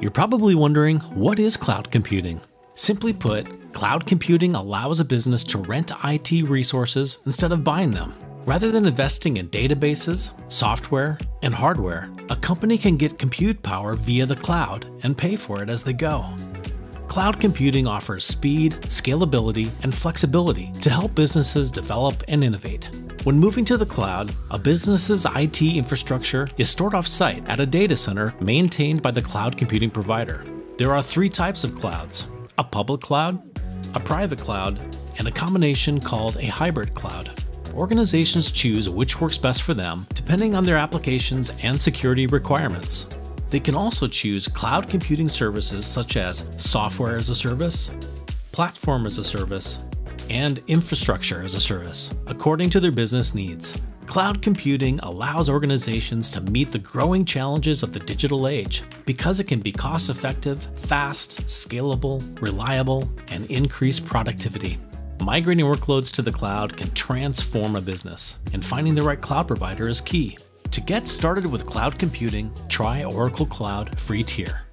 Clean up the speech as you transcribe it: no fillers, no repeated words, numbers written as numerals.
You're probably wondering, what is cloud computing? Simply put, cloud computing allows a business to rent IT resources instead of buying them. Rather than investing in databases, software, and hardware, a company can get compute power via the cloud and pay for it as they go. Cloud computing offers speed, scalability, and flexibility to help businesses develop and innovate. When moving to the cloud, a business's IT infrastructure is stored off-site at a data center maintained by the cloud computing provider. There are three types of clouds: a public cloud, a private cloud, and a combination called a hybrid cloud. Organizations choose which works best for them depending on their applications and security requirements. They can also choose cloud computing services such as software as a service, platform as a service, and infrastructure as a service, according to their business needs. Cloud computing allows organizations to meet the growing challenges of the digital age because it can be cost-effective, fast, scalable, reliable, and increase productivity. Migrating workloads to the cloud can transform a business, and finding the right cloud provider is key. To get started with cloud computing, try Oracle Cloud free tier.